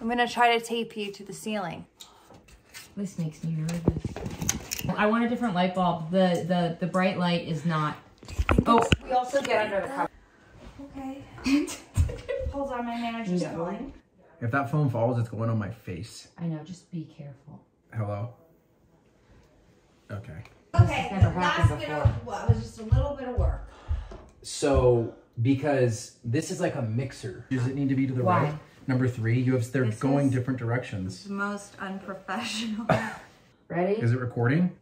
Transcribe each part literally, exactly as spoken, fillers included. I'm gonna try to tape you to the ceiling. This makes me nervous. I want a different light bulb. The the, the bright light is not. Oh, we also get under the cover. Okay. Hold on, my manager's calling. If that phone falls, it's going on my face. I know, just be careful. Hello? Okay. Okay, last bit of, well, it was just a little bit of work. So, because this is like a mixer. Does it need to be to the Why? right? Number three, you have, they're this going different directions. The most unprofessional. Ready? Is it recording?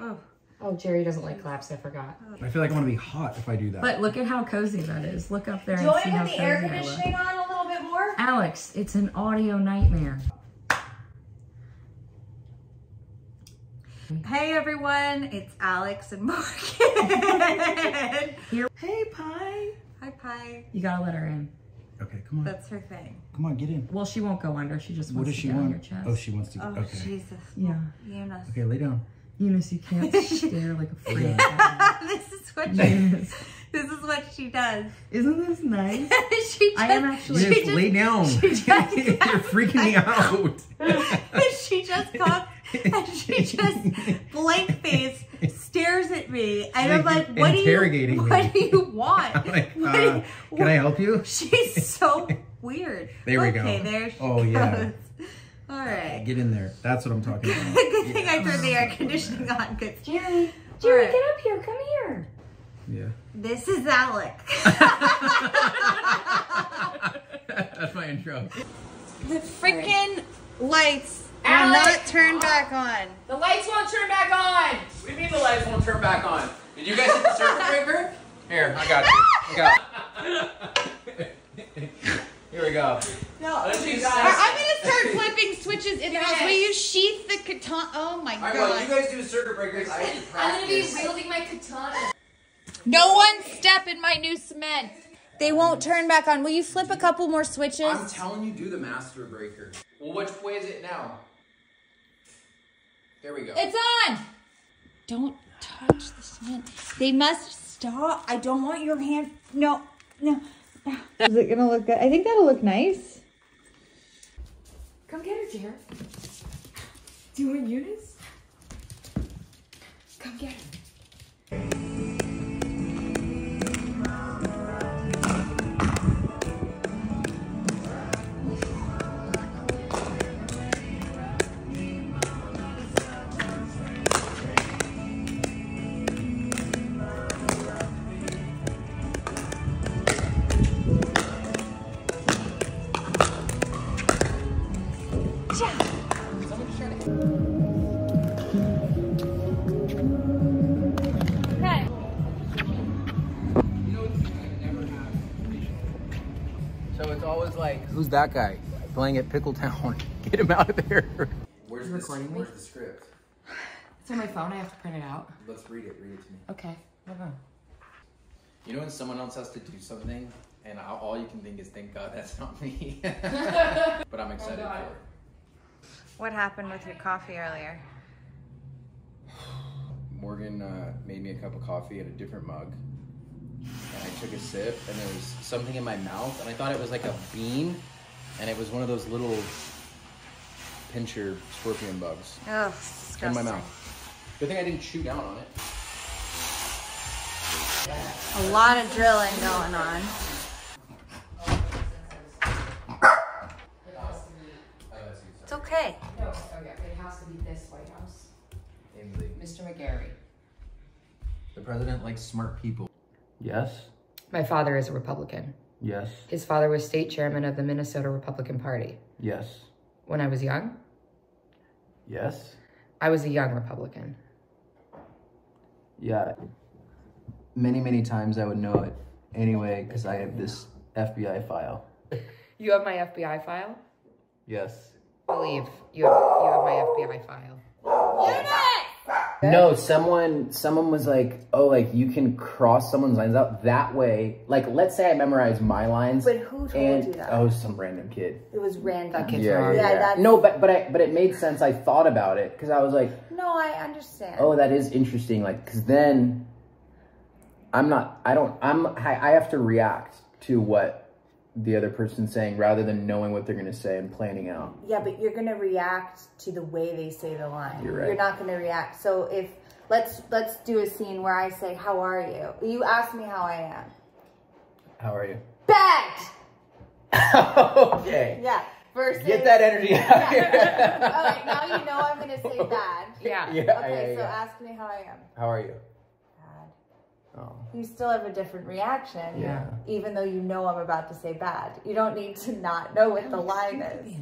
Oh. Oh, Jerry doesn't like claps, I forgot. I feel like I want to be hot if I do that. But look at how cozy that is. Look up there do and see how cozy. Do you want to put the air conditioning on a little bit more? Alex, it's an audio nightmare. Hey everyone, it's Alex and Morgan. Here. Hey Pie. Hi Pie. You gotta let her in. Okay, come on. That's her thing. Come on, get in. Well, she won't go under. She just wants what does to she get want? on your chest. Oh, she wants to. Go. Oh, okay. Jesus. Yeah. Eunice. Okay, lay down. Eunice, you can't stare like a freak. This is what she. Eunice. This is what she does. Isn't this nice? she just, I am actually. Eunice, just, lay down. She just, You're freaking me out. she just comes and she just blank face stares at me, and like, I'm like, "What do you? What me. do you want? I'm like, uh, you, what, can I help you?" She's so weird. There we okay, go. Okay, there she oh, goes. Yeah. All right, get in there. That's what I'm talking about. Good thing yeah. I turned the air conditioning on. Good. Jerry, Jerry, right. Get up here. Come here. Yeah. This is Alec. That's my intro. The freaking lights. Will not turn back on. The lights won't turn back on. What do you mean the lights won't turn back on? Did you guys hit the circuit breaker? Here, I got you. I got you. Here we go. No, I'm gonna start flipping switches in the house. Will you sheath the katana? Oh my god. All right, well, you guys do circuit breakers. I have to practice. I'm gonna be wielding my katana. No one step in my new cement. They won't turn back on. Will you flip a couple more switches? I'm telling you, do the master breaker. Well, which way is it now? There we go. It's on! Don't touch the cement. They must stop. I don't want your hand. No, no. Is it gonna look good? I think that'll look nice. Come get her, Jared. Do you want Eunice? Come get her. Who's that guy playing at Pickletown? Get him out of there. Where's, this, where's the script? It's on my phone. I have to print it out. Let's read it. Read it to me. Okay. Hold on. You know when someone else has to do something and all you can think is, thank God that's not me. But I'm excited oh for it. What happened with your coffee earlier? Morgan uh, made me a cup of coffee at a different mug. And I took a sip, and there was something in my mouth, and I thought it was like a bean, and it was one of those little pincher scorpion bugs. Oh, disgusting. In my mouth. Good thing I didn't chew down on it. A lot of drilling going on. It's okay. No, okay. It has to be this White House. Mister McGarry. The president likes smart people. Yes. My father is a Republican. Yes. His father was state chairman of the Minnesota Republican Party. Yes. When I was young? Yes. I was a young Republican. Yeah. Many, many times I would know it anyway because I have this F B I file. You have my F B I file? Yes. I believe you have, you have my F B I file. Yes. No, someone someone was like, oh, like, you can cross someone's lines out that way. Like, let's say I memorized my lines. But who told you that? Oh, some random kid. It was random. That kid's yeah, wrong. Yeah, yeah. That's... No, but but, I, but it made sense. I thought about it because I was like... No, I understand. Oh, that is interesting. Like, because then I'm not... I don't... I'm... I, I have to react to what the other person saying rather than knowing what they're going to say and planning out. Yeah, but you're going to react to the way they say the line. You're right. You're not going to react. So if let's let's do a scene where I say, "How are you?" You ask me how I am. How are you? Bad. Okay. Yeah. Versus, get that energy out yeah. here. Okay, now you know I'm going to say bad. Yeah. yeah okay, yeah, yeah. So ask me how I am. How are you? Oh. You still have a different reaction, yeah. even though you know I'm about to say bad. You don't need to not know what the line is.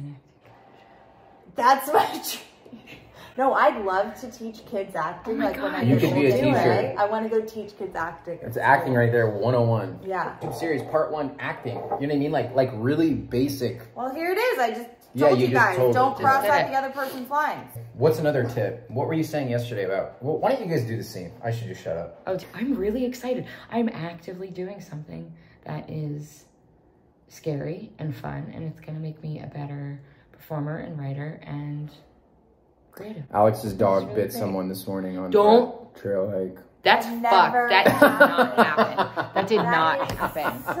That's what. No, I'd love to teach kids acting. Oh like God. When I you could be a teacher. It, I want to go teach kids acting. It's acting right there, one oh one. Yeah. Series part one, acting. You know what I mean? Like, like really basic. Well, here it is. I just told yeah, you, you guys don't cross out yeah. the other person's lines. What's another tip? What were you saying yesterday about? Well, why don't you guys do the same? I should just shut up. Oh, I'm really excited. I'm actively doing something that is scary and fun, and it's gonna make me a better performer and writer and creative. Alex's dog really bit great. someone this morning on don't. the trail hike. That's Never. fucked. That did not happen. That did that not happen. Such...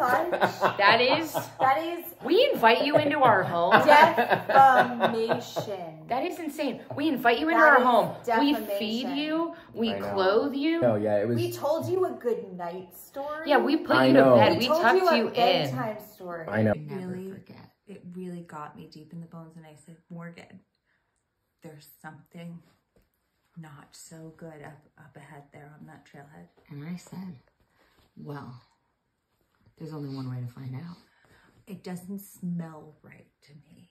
That is. That is. We invite you into our home. Defamation. That is insane. We invite you into that our home. Defamation. We feed you. We clothe you. Oh yeah, it was. We told you a good night story. Yeah, we put I you to know. bed. We, we told tucked you, a you bedtime in. Bedtime story. I know. I really forget. It really got me deep in the bones, and I said, Morgan, there's something not so good up, up ahead there on that trailhead. And I said, well, there's only one way to find out. It doesn't smell right to me.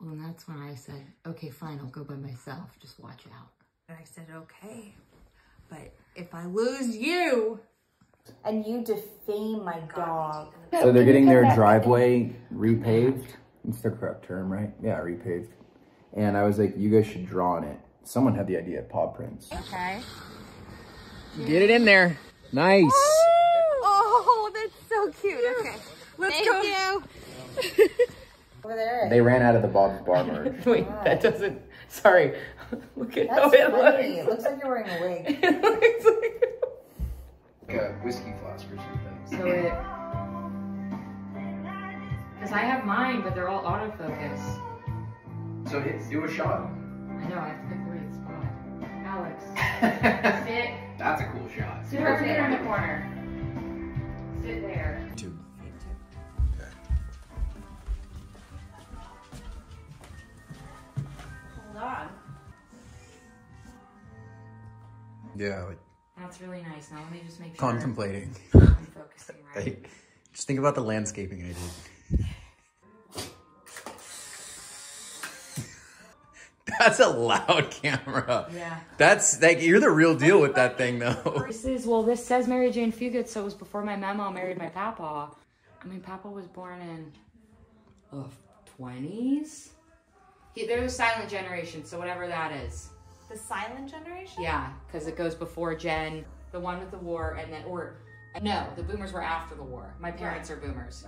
Well, and that's when I said, okay, fine, I'll go by myself. Just watch out. And I said, okay, but if I lose you. And you defame my dog. So they're getting their driveway repaved. It's the correct term, right? Yeah, repaved. And I was like, you guys should draw on it. Someone had the idea of paw prints. Okay. Get it in there. Nice. Oh, oh that's so cute. Okay. Let's Thank go. You. Over there. They ran out of the Bob's Bar merch. Wait, wow. that doesn't. Sorry. Look at that's how it funny. looks. It looks like you're wearing a wig. It looks like. Yeah, whiskey flask or something. So it. Because I have mine, but they're all autofocus. So hit, do a shot. I know, I have to pick the right spot. Alex, sit. That's a cool shot. Sit over there in the corner. Sit there. Two. Okay. Hold on. Yeah. Like, that's really nice. Now let me just make sure. Contemplating. I'm focusing right. Like, just think about the landscaping I did. That's a loud camera. Yeah. That's like, you're the real deal with that thing though. This is, well, this says Mary Jane Fugate, so it was before my mama married my papa. I mean, papa was born in the twenties. He, they're the silent generation, so whatever that is. The silent generation? Yeah, because it goes before Gen, the one with the war, and then, or no, the boomers were after the war. My parents right. are boomers.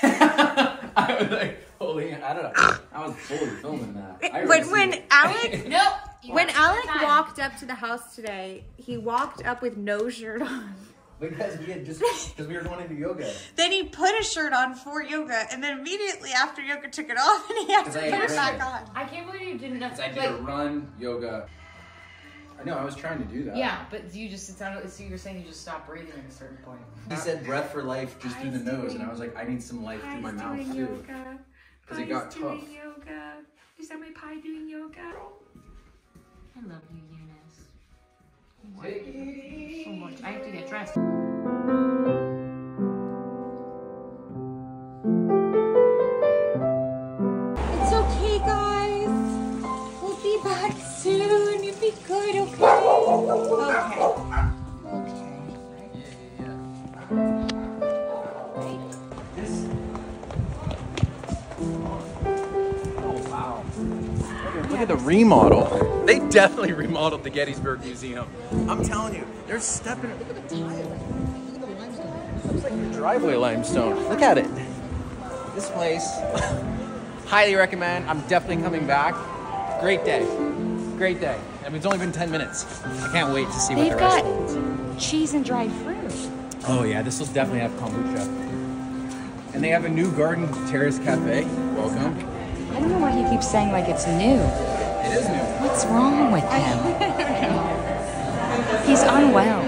I was like, holy, I don't know. I was totally filming that. I when when it. Alec, nope. when Alec time. walked up to the house today, he walked up with no shirt on. Because we had just because we were going into yoga. Then he put a shirt on for yoga, and then immediately after yoga took it off, and he had to put it back it. on. I can't believe you didn't. Because I did a run yoga. No, I was trying to do that. Yeah, but you just, it sounded, so you were saying you just stopped breathing at a certain point. He said breath for life just through the nose, and I was like, I need some life through my mouth too. Because it got tough. Yoga. Is that my pie doing yoga? I love you, Eunice. Take it so much. I have to get dressed. It's okay, guys. We'll be back soon. Good, okay. Okay. Okay. Yeah, yeah. Right. This. Oh, wow. Look, look at the remodel. They definitely remodeled the Gettysburg Museum. I'm telling you, they're stepping. Look at the tile. Look at the limestone. Looks like your driveway limestone. Look at it. This place. Highly recommend. I'm definitely coming back. Great day. Great day. I mean, it's only been ten minutes. I can't wait to see They've what the rest is. They've got cheese and dried fruit. Oh yeah, this will definitely have kombucha. And and they have a new garden terrace cafe. Welcome. I don't know why he keeps saying like it's new. It is new. What's wrong with him? He's unwell.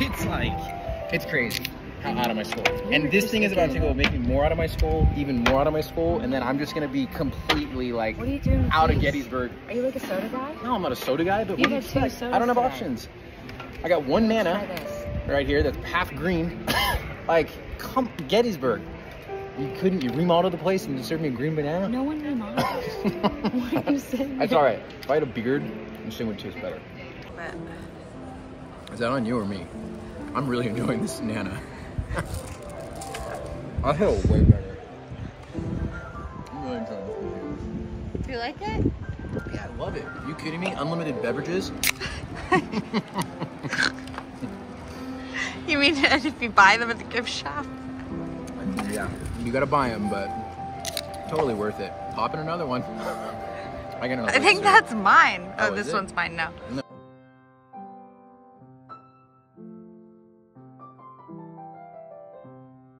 It's like, it's crazy how out of my school. And this thing is about to go make me more out of my school, even more out of my school, and then I'm just gonna be completely like what are you doing out of Gettysburg. Are you like a soda guy? No, I'm not a soda guy, but you what do you expect? I don't have options. I got one mana right here that's half green. Like, come Gettysburg. You couldn't, you remodeled the place and you served me a green banana? No one remodeled. What are you saying? That's alright. If I had a beard, I'm just saying it would taste better. But... is that on you or me? I'm really enjoying this banana. I feel way better. I'm really enjoying this food. Do you like it? Yeah, I love it. Are you kidding me? Unlimited beverages? You mean if you buy them at the gift shop? Yeah, you gotta buy them, but totally worth it. Pop in another one. I, another I think that's mine. Oh, oh this one's mine now. No.